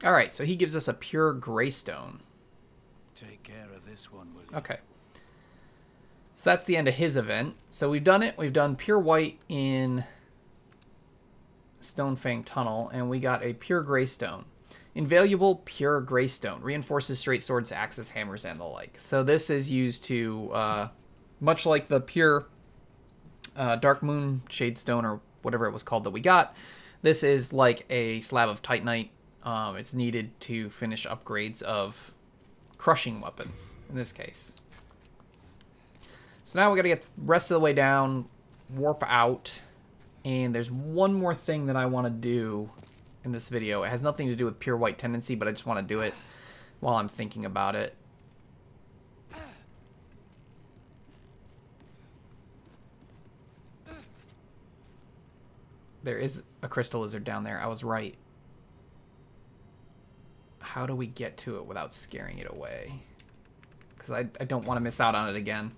Alright, so he gives us a pure gray stone. Take care of this one, will you? Okay. So that's the end of his event. So we've done it. We've done pure white in Stonefang Tunnel, and we got a pure gray stone. Invaluable pure gray stone. Reinforces straight swords, axes, hammers, and the like. So this is used to, uh, much like the pure uh, dark moon shade stone or whatever it was called that we got, this is like a slab of titanite. Um, it's needed to finish upgrades of crushing weapons, in this case. So now we got to get the rest of the way down, warp out, and there's one more thing that I want to do in this video. It has nothing to do with Pure White Tendency, but I just want to do it while I'm thinking about it. There is a Crystal Lizard down there. I was right. How do we get to it without scaring it away? Because I, I don't want to miss out on it again.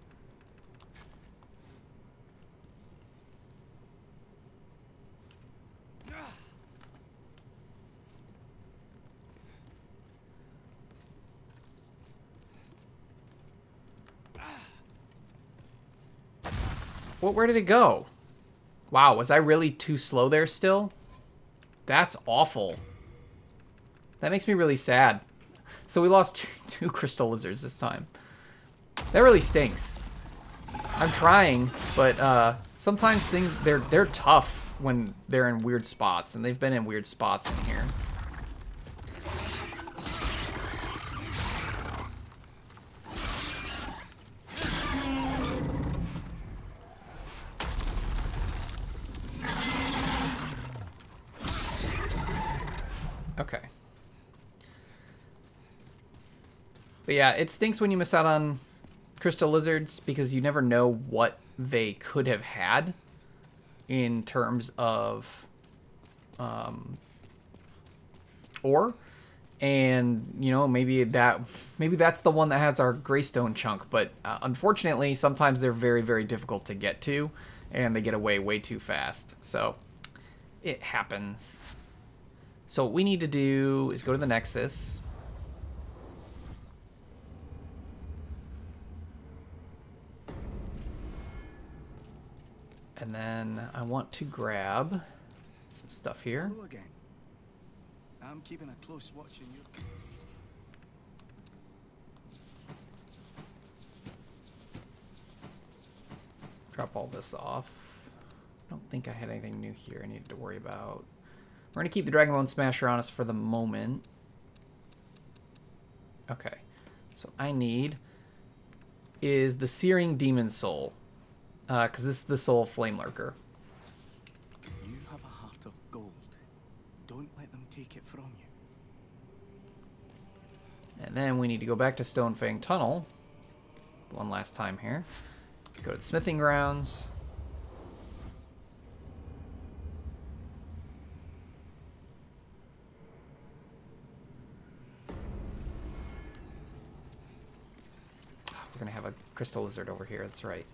What? Where did it go? Wow, was I really too slow there still? That's awful. That makes me really sad. So we lost two, two Crystal Lizards this time. That really stinks. I'm trying, but uh, sometimes things, they're, they're tough when they're in weird spots, and they've been in weird spots in here. But yeah, it stinks when you miss out on Crystal Lizards because you never know what they could have had in terms of um, ore. And, you know, maybe that maybe that's the one that has our Greystone chunk. But uh, unfortunately, sometimes they're very, very difficult to get to, and they get away way too fast. So it happens. So what we need to do is go to the Nexus. And then I want to grab some stuff here. Hello again. I'm keeping a close watch on you. Drop all this off. I don't think I had anything new here I needed to worry about. We're going to keep the Dragonbone Smasher on us for the moment. Okay. So I need is the Searing Demon Soul. Because uh, this is the soul of Flame Lurker. You have a heart of gold. Don't let them take it from you. And then we need to go back to Stonefang Tunnel. One last time here. Go to the Smithing Grounds. Oh, we're going to have a Crystal Lizard over here. That's right.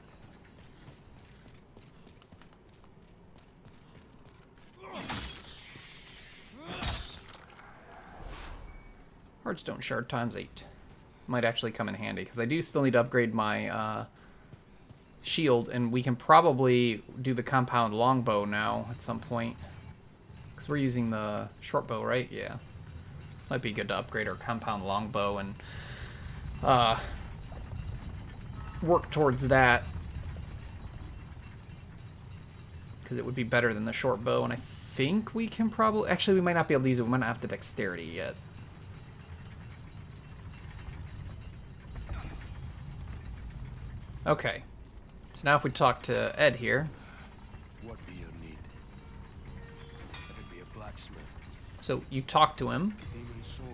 Heartstone Shard times eight. Might actually come in handy, because I do still need to upgrade my uh, shield, and we can probably do the Compound Longbow now at some point. Because we're using the short bow, right? Yeah. Might be good to upgrade our Compound Longbow and uh, work towards that. Because it would be better than the short bow, and I think we can probably... Actually, we might not be able to use it. We might not have the dexterity yet. Okay, so now if we talk to Ed here. What do you need? If it be a blacksmith. So you talk to him. Demon souls.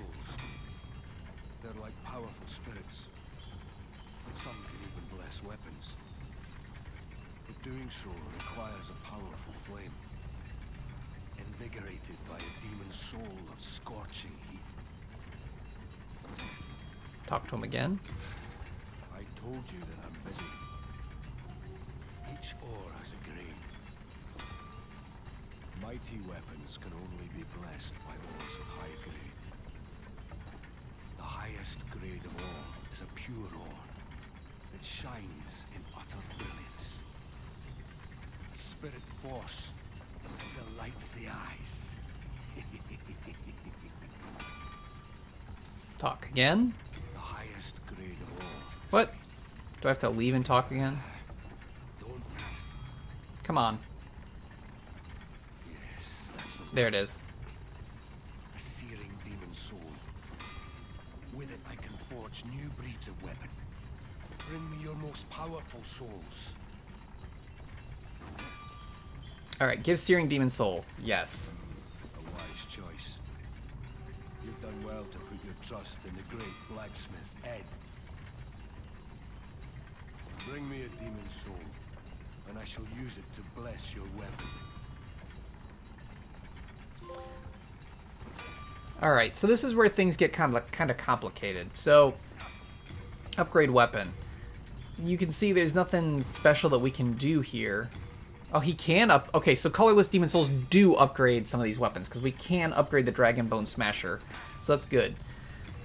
They're like powerful spirits. Some can even bless weapons. But doing so requires a powerful flame, invigorated by a demon soul of scorching heat. Talk to him again. I told you that I'm busy. Each ore has a grade. Mighty weapons can only be blessed by ores of high grade. The highest grade of ore is a pure ore that shines in utter brilliance. A spirit force that delights the eyes. Talk again. The highest grade of ore. What? Do I have to leave and talk again? Come on. Yes, that's the there it is. A searing demon soul. With it I can forge new breeds of weapon. Bring me your most powerful souls. Alright, give Searing Demon Soul. Yes. A wise choice. You've done well to put your trust in the great blacksmith, Ed. Bring me a demon soul, and I shall use it to bless your weapon. Alright, so this is where things get kind of, kind of complicated. So, upgrade weapon. You can see there's nothing special that we can do here. Oh, he can up... Okay, so colorless demon souls do upgrade some of these weapons, because we can upgrade the Dragonbone Smasher. So that's good.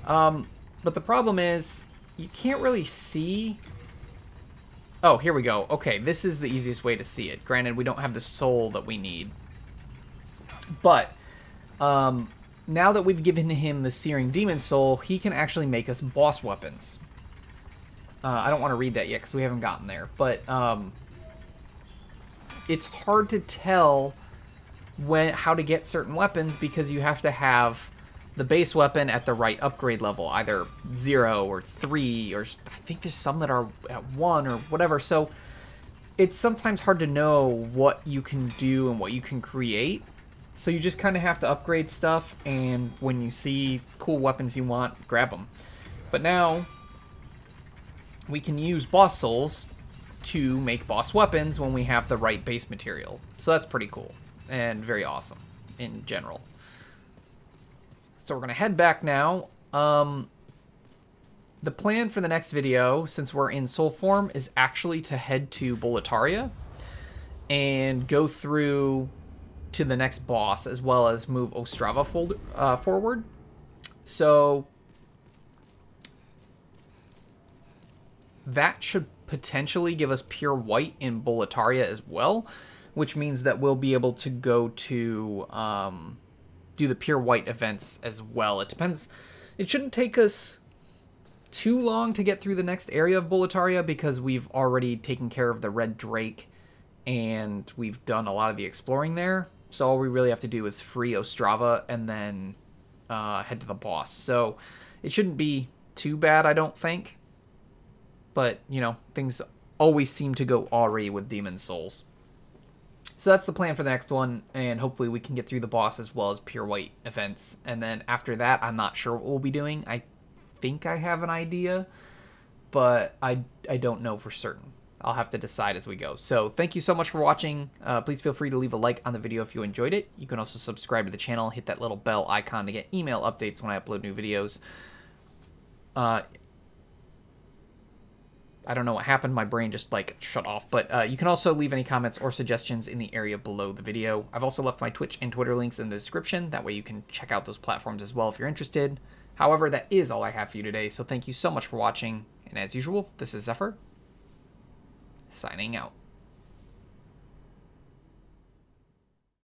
Um, but the problem is, you can't really see... Oh, here we go. Okay, this is the easiest way to see it. Granted, we don't have the soul that we need. But, um, now that we've given him the Searing Demon Soul, he can actually make us boss weapons. Uh, I don't want to read that yet because we haven't gotten there. But, um, it's hard to tell when how to get certain weapons because you have to have the base weapon at the right upgrade level, either zero or three, or I think there's some that are at one or whatever, so it's sometimes hard to know what you can do and what you can create, so you just kind of have to upgrade stuff, and when you see cool weapons you want, grab them. But now, we can use boss souls to make boss weapons when we have the right base material, so that's pretty cool, and very awesome in general. So we're going to head back now. Um, the plan for the next video, since we're in soul form, is actually to head to Boletaria and go through to the next boss, as well as move Ostrava fold, uh, forward. So that should potentially give us Pure White in Boletaria as well, which means that we'll be able to go to... Um, do the Pure White events as well. It depends. It shouldn't take us too long to get through the next area of Boletaria because we've already taken care of the Red Drake and we've done a lot of the exploring there. So all we really have to do is free Ostrava and then uh, head to the boss. So it shouldn't be too bad, I don't think. But, you know, things always seem to go awry with Demon Souls. So that's the plan for the next one, and hopefully we can get through the boss as well as Pure White events. And then after that, I'm not sure what we'll be doing. I think I have an idea, but I, I don't know for certain. I'll have to decide as we go. So thank you so much for watching. Uh, please feel free to leave a like on the video if you enjoyed it. You can also subscribe to the channel. Hit that little bell icon to get email updates when I upload new videos. Uh... I don't know what happened. My brain just, like, shut off. But uh, you can also leave any comments or suggestions in the area below the video. I've also left my Twitch and Twitter links in the description. That way you can check out those platforms as well if you're interested. However, that is all I have for you today, so thank you so much for watching, and as usual, this is Zephyr, signing out.